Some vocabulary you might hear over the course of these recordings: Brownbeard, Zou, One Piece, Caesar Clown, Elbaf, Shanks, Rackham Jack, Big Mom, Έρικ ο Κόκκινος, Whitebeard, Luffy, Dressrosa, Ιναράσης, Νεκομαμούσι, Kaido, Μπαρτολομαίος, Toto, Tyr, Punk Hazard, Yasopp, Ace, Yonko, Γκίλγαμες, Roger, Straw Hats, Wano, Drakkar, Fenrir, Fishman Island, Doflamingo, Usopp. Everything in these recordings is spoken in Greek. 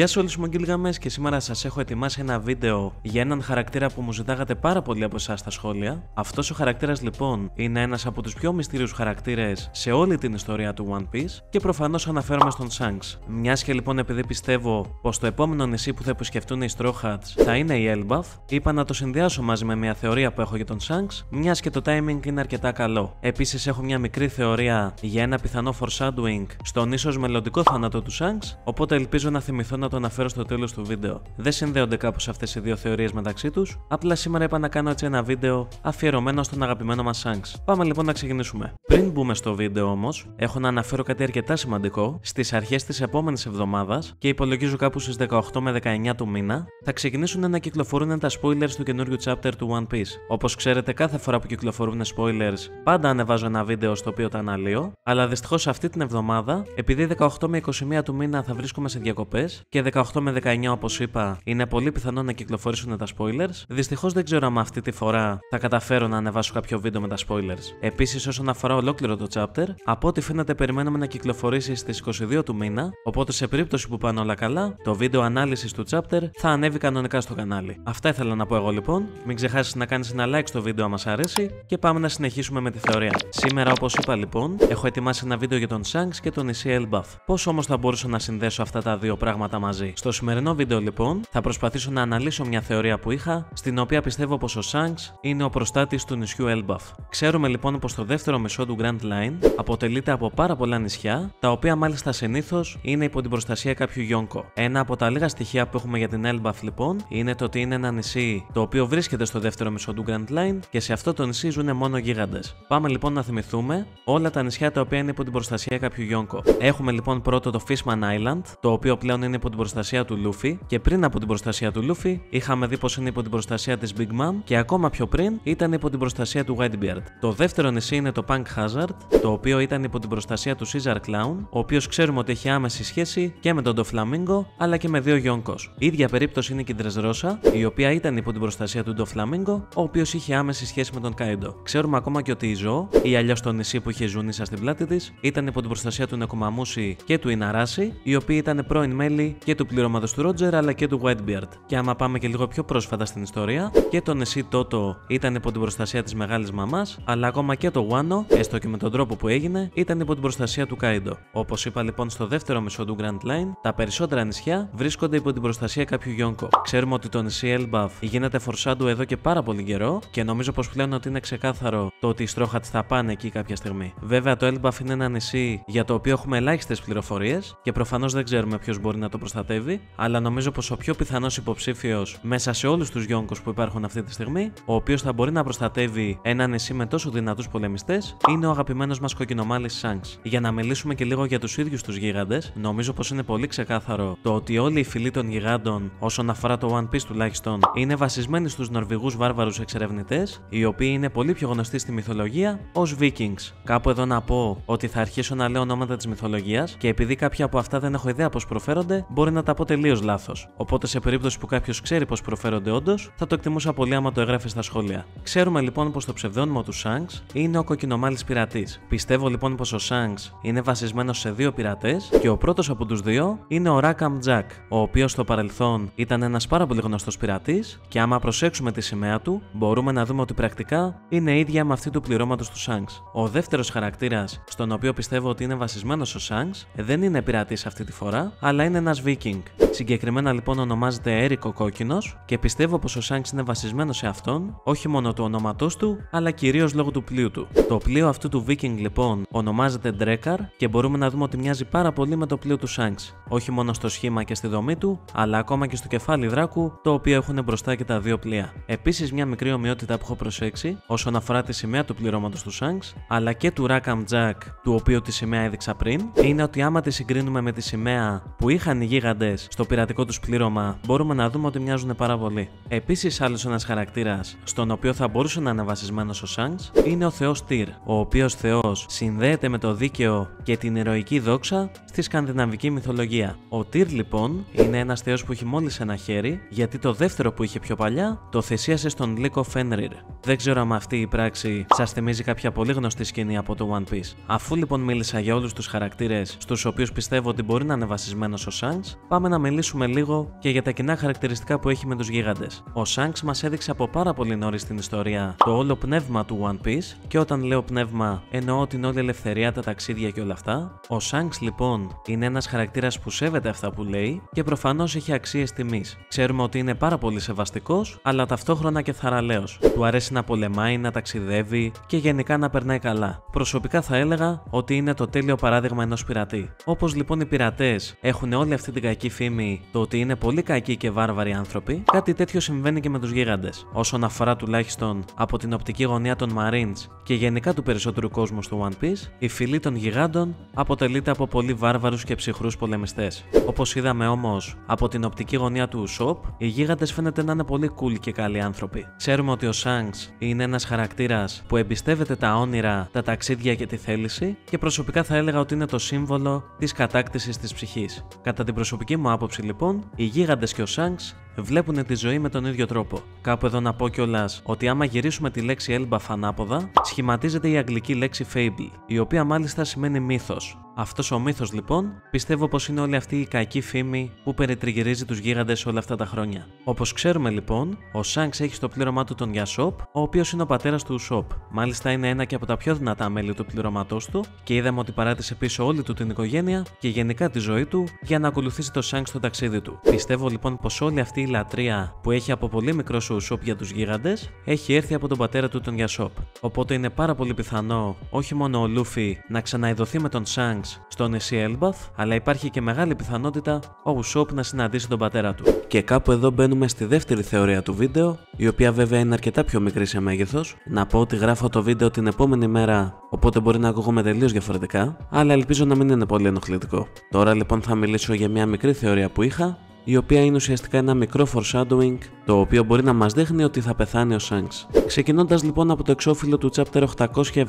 Γεια σε όλους, είμαι ο Γκίλγαμες και σήμερα σας έχω ετοιμάσει ένα βίντεο για έναν χαρακτήρα που μου ζητάγατε πάρα πολύ από εσάς στα σχόλια. Αυτός ο χαρακτήρας λοιπόν είναι ένας από τους πιο μυστήριους χαρακτήρες σε όλη την ιστορία του One Piece και προφανώς αναφέρομαι στον Shanks. Μιας και λοιπόν επειδή πιστεύω πως το επόμενο νησί που θα επισκεφτούν οι Straw Hats θα είναι η Elbaf, είπα να το συνδυάσω μαζί με μια θεωρία που έχω για τον Shanks, μιας και το timing είναι αρκετά καλό. Επίσης έχω μια μικρή θεωρία για ένα πιθανό foreshadowing στον ίσως μελλοντικό θάνατο του Shanks, οπότε ελπίζω να θυμηθώ να το αναφέρω στο τέλος του βίντεο. Δεν συνδέονται κάπως αυτές οι δύο θεωρίες μεταξύ τους, απλά σήμερα είπα να κάνω έτσι ένα βίντεο αφιερωμένο στον αγαπημένο μας Shanks. Πάμε λοιπόν να ξεκινήσουμε. Πριν μπούμε στο βίντεο όμως, έχω να αναφέρω κάτι αρκετά σημαντικό. Στις αρχές της επόμενης εβδομάδας, και υπολογίζω κάπου στις 18 με 19 του μήνα, θα ξεκινήσουν να κυκλοφορούν τα spoilers του καινούριου chapter του One Piece. Όπως ξέρετε, κάθε φορά που κυκλοφορούν spoilers, πάντα ανεβάζω ένα βίντεο στο οποίο τα αναλύω, αλλά δυστυχώς αυτή την εβδομάδα, επειδή 18 με 21 του μήνα θα βρίσκομαι σε διακοπές, και 18 με 19 όπως είπα είναι πολύ πιθανό να κυκλοφορήσουν τα spoilers, δυστυχώς δεν ξέρω αν αυτή τη φορά θα καταφέρω να ανεβάσω κάποιο βίντεο με τα spoilers. Επίσης, όσον αφορά ολόκληρο το chapter, από ό,τι φαίνεται περιμένουμε να κυκλοφορήσει στις 22 του μήνα, οπότε σε περίπτωση που πάνε όλα καλά, το βίντεο ανάλυσης του chapter θα ανέβει κανονικά στο κανάλι. Αυτά ήθελα να πω εγώ λοιπόν, μην ξεχάσεις να κάνεις ένα like στο βίντεο αν μας αρέσει και πάμε να συνεχίσουμε με τη θεωρία. Σήμερα όπως είπα λοιπόν, έχω ετοιμάσει ένα βίντεο για τον Shanks και τον νησί Elbaf. Πώς όμως θα μπορούσα να συνδέσω αυτά τα δύο πράγματα μαζί? Στο σημερινό βίντεο λοιπόν θα προσπαθήσω να αναλύσω μια θεωρία που είχα, στην οποία πιστεύω πως ο Shanks είναι ο προστάτης του νησιού Elbaf. Ξέρουμε λοιπόν πως το δεύτερο μισό του Grand Line αποτελείται από πάρα πολλά νησιά, τα οποία μάλιστα συνήθως είναι υπό την προστασία κάποιου Yonko. Ένα από τα λίγα στοιχεία που έχουμε για την Elbaf λοιπόν είναι το ότι είναι ένα νησί το οποίο βρίσκεται στο δεύτερο μισό του Grand Line και σε αυτό το νησί ζουν μόνο γίγαντες. Πάμε λοιπόν να θυμηθούμε όλα τα νησιά τα οποία είναι υπό την προστασία κάποιου Yonko. Έχουμε λοιπόν πρώτο το Fishman Island, το οποίο πλέον είναι υπό την προστασία του Luffy, και πριν από την προστασία του Luffy είχαμε δει πως είναι υπό την προστασία της Big Mom και ακόμα πιο πριν ήταν υπό την προστασία του Whitebeard. Το δεύτερο νησί είναι το Punk Hazard, το οποίο ήταν υπό την προστασία του Caesar Clown, ο οποίος ξέρουμε ότι έχει άμεση σχέση και με τον Doflamingo αλλά και με δύο Γιόνκος. Η ίδια περίπτωση είναι και η Dressrosa, η οποία ήταν υπό την προστασία του Doflamingo, ο οποίος είχε άμεση σχέση με τον Kaido. Ξέρουμε ακόμα και ότι η Zou, ή αλλιώς το νησί που είχε ζουνίσα στην πλάτη της, ήταν υπό την προστασία του Νεκομαμούσι και του Ιναράση, οι οποίοι ήταν πρώην μέλη και του πληρώματος του Roger αλλά και του Whitebeard. Και άμα πάμε και λίγο πιο πρόσφατα στην ιστορία, και το νησί Toto ήταν υπό την προστασία της Μεγάλης Μαμάς, αλλά ακόμα και το Wano, έστω και με τον τρόπο που έγινε, ήταν υπό την προστασία του Kaido. Όπως είπα λοιπόν, στο δεύτερο μισό του Grand Line, τα περισσότερα νησιά βρίσκονται υπό την προστασία κάποιου Yonko. Ξέρουμε ότι το νησί Elbaf γίνεται foreshadowed εδώ και πάρα πολύ καιρό και νομίζω πως πλέον ότι είναι ξεκάθαρο το ότι οι Straw Hats θα πάνε εκεί κάποια στιγμή. Βέβαια, το Elbaf είναι ένα νησί για το οποίο έχουμε ελάχιστες πληροφορίες και προφανώς δεν ξέρουμε ποιος μπορεί να το προστατεύει, αλλά νομίζω πως ο πιο πιθανός υποψήφιος μέσα σε όλους τους Γιόνκους που υπάρχουν αυτή τη στιγμή, ο οποίος θα μπορεί να προστατεύει ένα νησί με τόσο δυνατούς πολεμιστές, είναι ο αγαπημένος μας κοκκινομάλης Shanks. Για να μιλήσουμε και λίγο για τους ίδιους τους γίγαντες, νομίζω πως είναι πολύ ξεκάθαρο το ότι όλοι οι φυλοί των γιγάντων, όσον αφορά το One Piece τουλάχιστον, είναι βασισμένοι στους Νορβηγούς βάρβαρους εξερευνητές, οι οποίοι είναι πολύ πιο γνωστοί στη μυθολογία ως Vikings. Κάπου εδώ να πω ότι θα αρχίσω να λέω ονόματα της μυθολογίας και επειδή κάποια από αυτά δεν έχω ιδέα πώς προφέρονται, μπορεί να τα πω τελείως λάθος. Οπότε σε περίπτωση που κάποιος ξέρει πώς προφέρονται όντως, θα το εκτιμούσα πολύ άμα το έγραφε στα σχόλια. Ξέρουμε λοιπόν πως το ψευδόνυμο του Shanks είναι ο κοκκινομάλης πειρατής. Πιστεύω λοιπόν πως ο Shanks είναι βασισμένος σε δύο πειρατές και ο πρώτος από τους δύο είναι ο Rackham Jack, ο οποίος στο παρελθόν ήταν ένας πάρα πολύ γνωστός πειρατής και άμα προσέξουμε τη σημαία του, μπορούμε να δούμε ότι πρακτικά είναι ίδια με αυτή του πληρώματος του Shanks. Ο δεύτερος χαρακτήρας, στον οποίο πιστεύω ότι είναι βασισμένος ο Shanks, δεν είναι πειρατής αυτή τη φορά, αλλά είναι ένας Viking. Συγκεκριμένα λοιπόν ονομάζεται Έρικ ο Κόκκινος και πιστεύω πως ο Shanks είναι βασισμένος σε αυτόν, όχι μόνο του ονόματός του, αλλά κυρίως λόγω του πλοίου του. Το πλοίο αυτού του Viking λοιπόν ονομάζεται Drakkar και μπορούμε να δούμε ότι μοιάζει πάρα πολύ με το πλοίο του Shanks, όχι μόνο στο σχήμα και στη δομή του, αλλά ακόμα και στο κεφάλι δράκου, το οποίο έχουν μπροστά και τα δύο πλοία. Επίσης, μια μικρή ομοιότητα που έχω προσέξει όσον αφορά τη σημαία του πληρώματος του Shanks, αλλά και του Rackham Jack, του οποίου τη σημαία έδειξα πριν, είναι ότι άμα τη συγκρίνουμε με τη σημαία που είχαν οι γίγαντες στο πειρατικό τους πλήρωμα, μπορούμε να δούμε ότι μοιάζουν πάρα πολύ. Επίσης, άλλος ένας χαρακτήρας, στον οποίο θα μπορούσε να είναι βασισμένος ο Shanks, είναι ο θεός Tyr, ο οποίος θεός συνδέεται με το δίκαιο και την ηρωική δόξα στη σκανδιναβική μυθολογία. Ο Tyr λοιπόν είναι ένας θεός που έχει μόλις ένα χέρι, γιατί το δεύτερο που είχε πιο παλιά το θυσίασε στον λύκο Fenrir. Δεν ξέρω αν αυτή η πράξη σας θυμίζει κάποια πολύ γνωστή σκηνή από το One Piece. Αφού λοιπόν μίλησα για όλους τους χαρακτήρες στους οποίους πιστεύω ότι μπορεί να είναι βασισμένος ο Shanks, Hats, πάμε να μιλήσουμε λίγο και για τα κοινά χαρακτηριστικά που έχει με τους γίγαντες. Ο Shanks μας έδειξε από πάρα πολύ νωρίς την ιστορία το όλο πνεύμα του One Piece, και όταν λέω πνεύμα εννοώ την όλη ελευθερία, τα ταξίδια και όλα αυτά. Ο Shanks λοιπόν είναι ένας χαρακτήρας που σέβεται αυτά που λέει και προφανώς έχει αξίες τιμής. Ξέρουμε ότι είναι πάρα πολύ σεβαστικός, αλλά ταυτόχρονα και θαραλέος. Του αρέσει να πολεμάει, να ταξιδεύει και γενικά να περνάει καλά. Προσωπικά θα έλεγα ότι είναι το τέλειο παράδειγμα ενός πειρατή. Όπως λοιπόν οι πειρατές έχουν όλη αυτή την κακή φήμη, το ότι είναι πολύ κακοί και βάρβαροι άνθρωποι, κάτι τέτοιο συμβαίνει και με τους γίγαντες. Όσον αφορά τουλάχιστον από την οπτική γωνία των Marines και γενικά του περισσότερου κόσμου στο One Piece, η φυλή των γιγάντων αποτελείται από πολύ βάρβαρους και ψυχρούς πολεμιστές. Όπως είδαμε όμως από την οπτική γωνία του Usopp, οι γίγαντες φαίνεται να είναι πολύ cool και καλοί άνθρωποι. Ξέρουμε ότι ο Shanks είναι ένας χαρακτήρας που εμπιστεύεται τα όνειρα, τα ταξίδια και τη θέληση, και προσωπικά θα έλεγα ότι είναι το σύμβολο της κατάκτησης της ψυχής. Κατά την προσωπική μου άποψη λοιπόν, οι γίγαντες και ο Shanks βλέπουν τη ζωή με τον ίδιο τρόπο. Κάπου εδώ να πω κιόλας ότι άμα γυρίσουμε τη λέξη Elbaf ανάποδα, σχηματίζεται η αγγλική λέξη fable, η οποία μάλιστα σημαίνει μύθος. Αυτός ο μύθος λοιπόν πιστεύω πως είναι όλη αυτή η κακή φήμη που περιτριγυρίζει τους γίγαντες όλα αυτά τα χρόνια. Όπως ξέρουμε λοιπόν, ο Shanks έχει στο πλήρωμά του τον Yasopp, ο οποίος είναι ο πατέρας του Usopp. Μάλιστα είναι ένα και από τα πιο δυνατά μέλη του πληρωματός του, και είδαμε ότι παράτησε πίσω όλη του την οικογένεια και γενικά τη ζωή του για να ακολουθήσει το Shanks στο ταξίδι του. Πιστεύω λοιπόν πως όλη αυτή η λατρεία που έχει από πολύ μικρός ο Usopp για τους γίγαντες έχει έρθει από τον πατέρα του τον Yasopp. Οπότε είναι πάρα πολύ πιθανό όχι μόνο ο Luffy να ξαναειδωθεί με τον Shanks στο νησί Elbaf, αλλά υπάρχει και μεγάλη πιθανότητα ο Usopp να συναντήσει τον πατέρα του. Και κάπου εδώ μπαίνουμε στη δεύτερη θεωρία του βίντεο, η οποία βέβαια είναι αρκετά πιο μικρή σε μέγεθος. Να πω ότι γράφω το βίντεο την επόμενη μέρα, οπότε μπορεί να ακούγομαι τελείως διαφορετικά, αλλά ελπίζω να μην είναι πολύ ενοχλητικό. Τώρα λοιπόν θα μιλήσω για μια μικρή θεωρία που είχα, η οποία είναι ουσιαστικά ένα μικρό foreshadowing, το οποίο μπορεί να μας δείχνει ότι θα πεθάνει ο Shanks. Ξεκινώντας λοιπόν από το εξώφυλλο του chapter 874,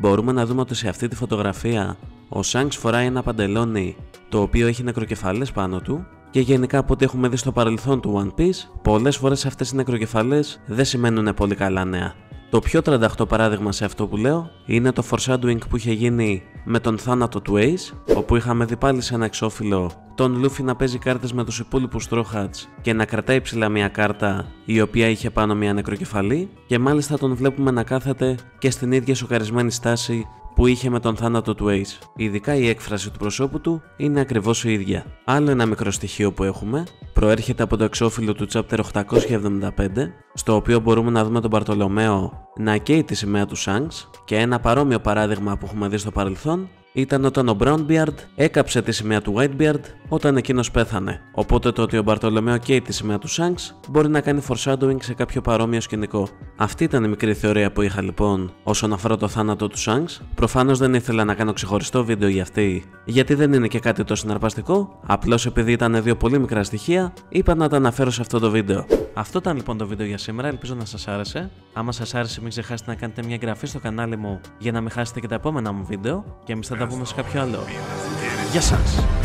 μπορούμε να δούμε ότι σε αυτή τη φωτογραφία ο Shanks φοράει ένα παντελόνι το οποίο έχει νεκροκεφαλές πάνω του, και γενικά από ό,τι έχουμε δει στο παρελθόν του One Piece, πολλές φορές αυτές οι νεκροκεφαλές δεν σημαίνουν πολύ καλά νέα. Το πιο 38 παράδειγμα σε αυτό που λέω είναι το foreshadowing που είχε γίνει με τον θάνατο του Ace, όπου είχαμε δει πάλι σε ένα εξώφυλλο τον Luffy να παίζει κάρτες με τους υπόλοιπους Straw Hats και να κρατάει ψηλά μια κάρτα η οποία είχε πάνω μια νεκροκεφαλή, και μάλιστα τον βλέπουμε να κάθεται και στην ίδια σοκαρισμένη στάση που είχε με τον θάνατο του Ace. Ειδικά η έκφραση του προσώπου του είναι ακριβώς η ίδια. Άλλο ένα μικρό στοιχείο που έχουμε προέρχεται από το εξώφυλλο του chapter 875, στο οποίο μπορούμε να δούμε τον Μπαρτολομαίο να καίει τη σημαία του Shanks, και ένα παρόμοιο παράδειγμα που έχουμε δει στο παρελθόν ήταν όταν ο Brownbeard έκαψε τη σημαία του Whitebeard όταν εκείνος πέθανε. Οπότε το ότι ο Μπαρτολομαίο καίει τη σημαία του Shanks μπορεί να κάνει foreshadowing σε κάποιο παρόμοιο σκηνικό. Αυτή ήταν η μικρή θεωρία που είχα λοιπόν όσον αφορά το θάνατο του Shanks. Προφανώς δεν ήθελα να κάνω ξεχωριστό βίντεο για αυτή, γιατί δεν είναι και κάτι το συναρπαστικό, απλώς επειδή ήταν δύο πολύ μικρά στοιχεία, είπα να τα αναφέρω σε αυτό το βίντεο. Αυτό ήταν λοιπόν το βίντεο για σήμερα, ελπίζω να σας άρεσε. Άμα σας άρεσε, μην ξεχάσετε να κάνετε μια εγγραφή στο κανάλι μου για να μην χάσετε και τα επόμενα μου βίντεο, και εμείς θα τα πούμε σε κάποιο άλλο. Γεια σας!